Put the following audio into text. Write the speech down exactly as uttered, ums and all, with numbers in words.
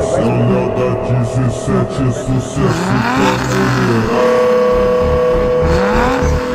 Saudade dezessete, sucesso familiar.